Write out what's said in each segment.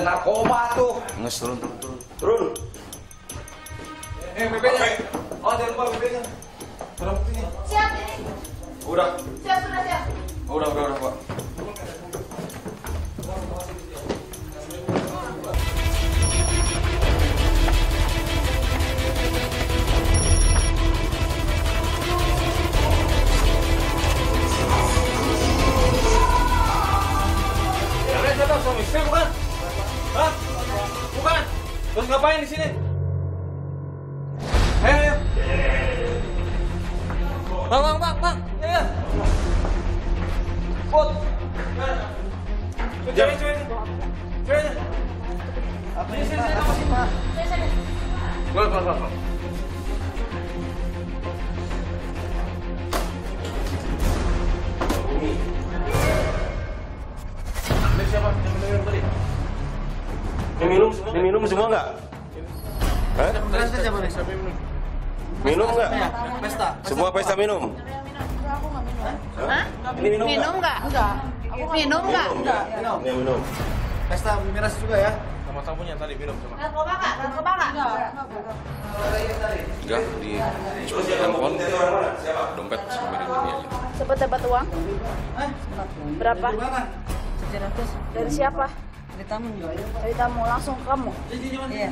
ke narkoba tuh. Nges, turun. Bebenya. Oh, jangan lupa bebenya. Barang buktinya. Siap ini. Udah. Siap, sudah siap. Oh, udah, Pak. Suami istri bukan? Hah? Bukan? Terus ngapain di sini? Ayo. Bang. Ayo. Bot. Cari. Apa ini? Sini. Pelan. Siapa yang minum tadi? Diminum semua nggak? Hah? Minum nggak? Pesta. Semua pesta minum? Aku nggak minum. Hah? Minum nggak? Enggak. Minum nggak? Enggak. Minum. Pesta miras juga ya? Sama tamunya tadi minum sama. Narkoba nggak? Enggak. Di telepon. Dompet sama ini aja. Sempat dapat uang? Berapa? Dari siapa? Dari tamu. Langsung ke kamu? Iya.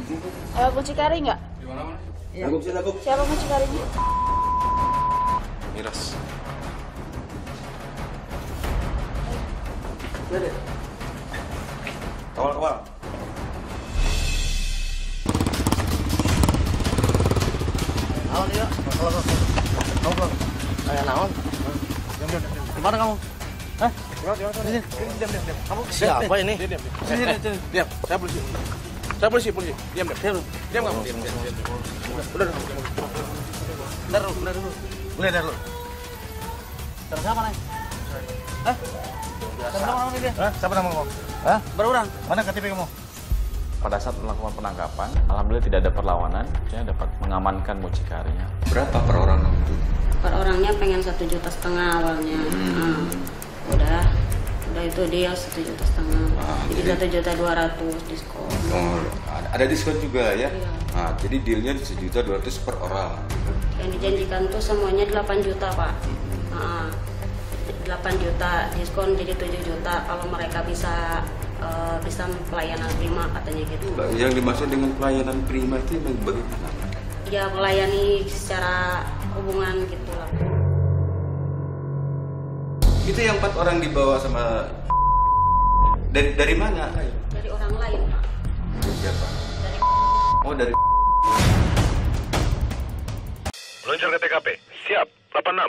Ada Mucikari nggak? Di mana? Iya. Siapa Mucikarinya? Miras. Dede. Kawal. Naon dia? Kawal. Kayak naon? Gimana kamu? Hah? Diam. Kamu siapa ini? Diam. Saya polisi. Diam kamu. Bener dulu. Bener dulu. Terus siapa nih? Hah? Siapa nama kamu? Hah? Berurang. Mana KTP kamu? Pada saat melakukan penangkapan, alhamdulillah tidak ada perlawanan. Saya dapat mengamankan mucikarinya. Berapa per orang itu? Per orangnya pengen 1,5 juta awalnya. Udah itu dia 1,5 juta. Jadi 1,2 juta diskon. Oh, ada diskon juga ya? Iya. Nah, jadi dealnya 1,2 juta per orang. Yang dijanjikan tuh semuanya 8 juta Pak. 8 juta diskon jadi 7 juta kalau mereka bisa pelayanan prima katanya gitu. Yang dimaksud dengan pelayanan prima itu bagaimana? Ya melayani secara hubungan gitu lah. Itu yang 4 orang dibawa sama dari mana? Dari orang lain, Pak. Dari siapa? Dari Meluncur ke TKP. Siap, 86.